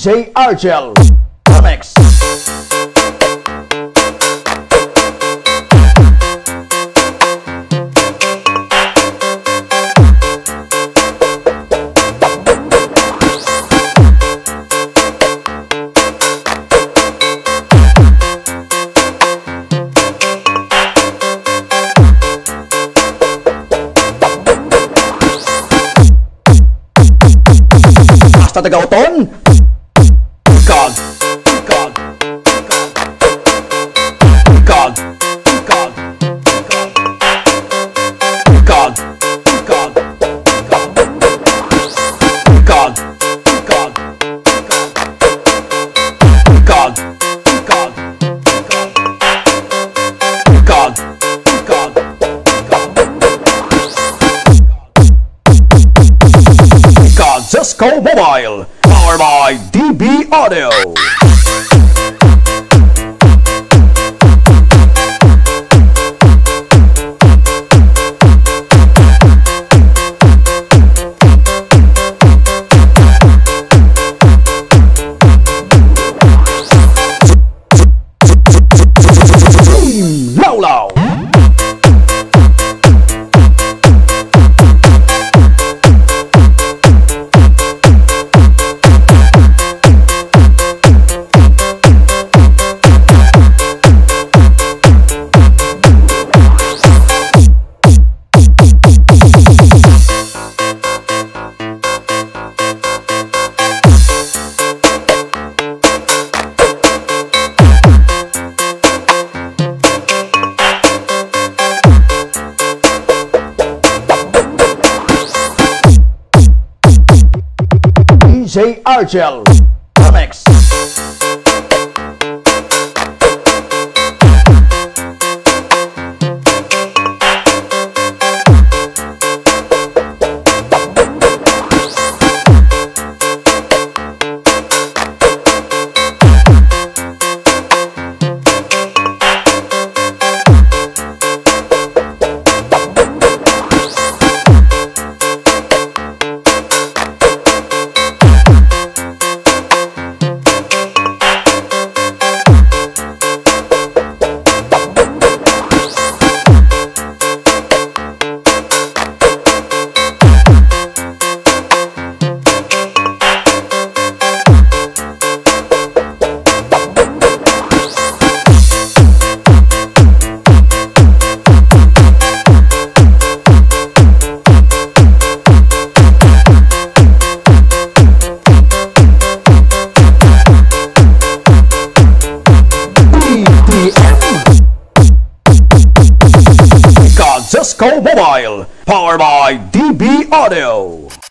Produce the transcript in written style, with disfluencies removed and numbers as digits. DJ Argel Comics. Sa tagauton, Cisco Mobile, powered by DV Audio. Team Lolo. DJ Argel Comics. Cisco Mobile, powered by DV Audio.